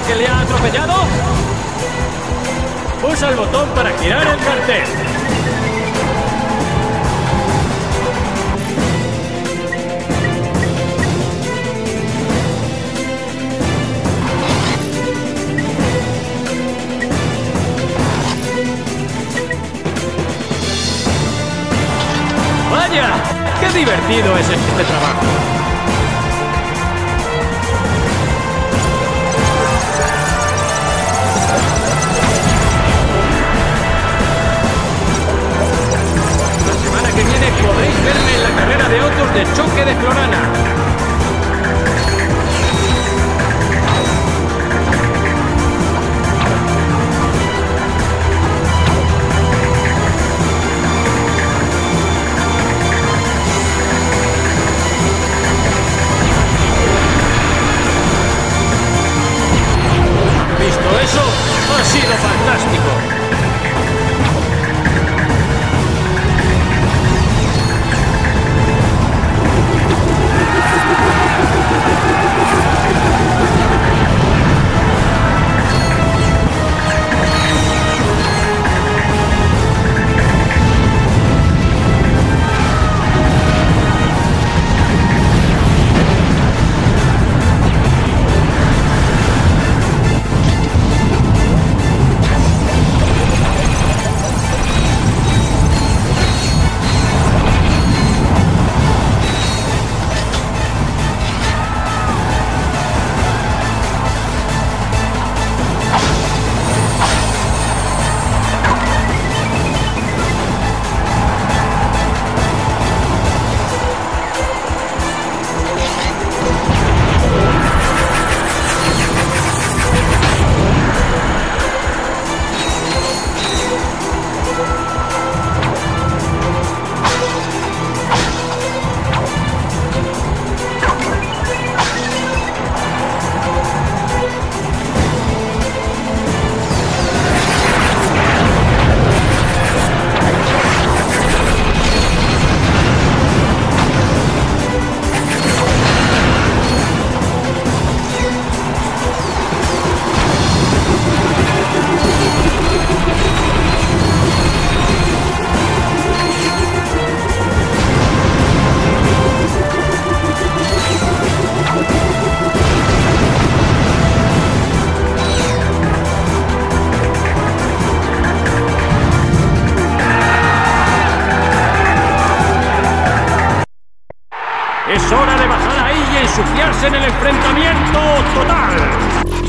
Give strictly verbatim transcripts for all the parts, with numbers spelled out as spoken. lo que le ha atropellado? Pulsa el botón para girar el cartel. ¡Vaya! ¡Qué divertido es este trabajo! Podréis verme en la carrera de autos de choque de Florana. ¿Han visto eso? Ha sido fantástico. En el enfrentamiento total. ¡Vaya!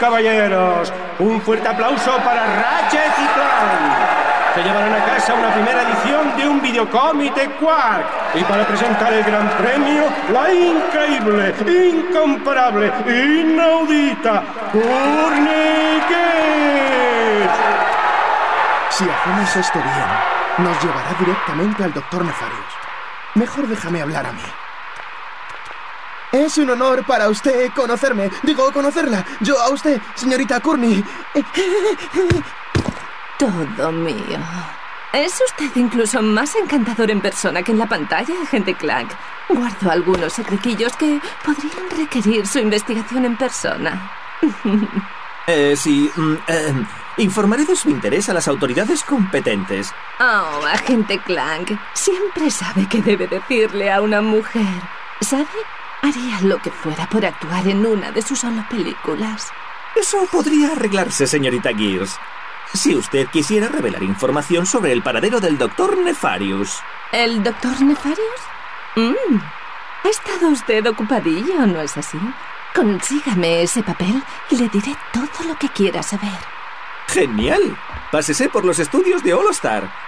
Caballeros, un fuerte aplauso para Ratchet y Clank, que llevarán a casa una primera edición de un videocómic de Quark. Y para presentar el gran premio, la increíble, incomparable, inaudita Courtney Gears. Si hacemos esto bien, nos llevará directamente al Doctor Nefarius. Mejor déjame hablar a mí. Es un honor para usted conocerme. Digo, conocerla. Yo a usted, señorita Courtney. Todo mío. Es usted incluso más encantador en persona que en la pantalla, agente Clank. Guardo algunos secretillos que podrían requerir su investigación en persona. Eh, sí. Eh, informaré de su interés a las autoridades competentes. Oh, agente Clank. Siempre sabe qué debe decirle a una mujer. ¿Sabe? Haría lo que fuera por actuar en una de sus solo películas. Eso podría arreglarse, señorita Gears, si usted quisiera revelar información sobre el paradero del Doctor Nefarius. ¿El Doctor Nefarius? Mm. Ha estado usted ocupadillo, ¿no es así? Consígame ese papel y le diré todo lo que quiera saber. ¡Genial! Pásese por los estudios de All-Star.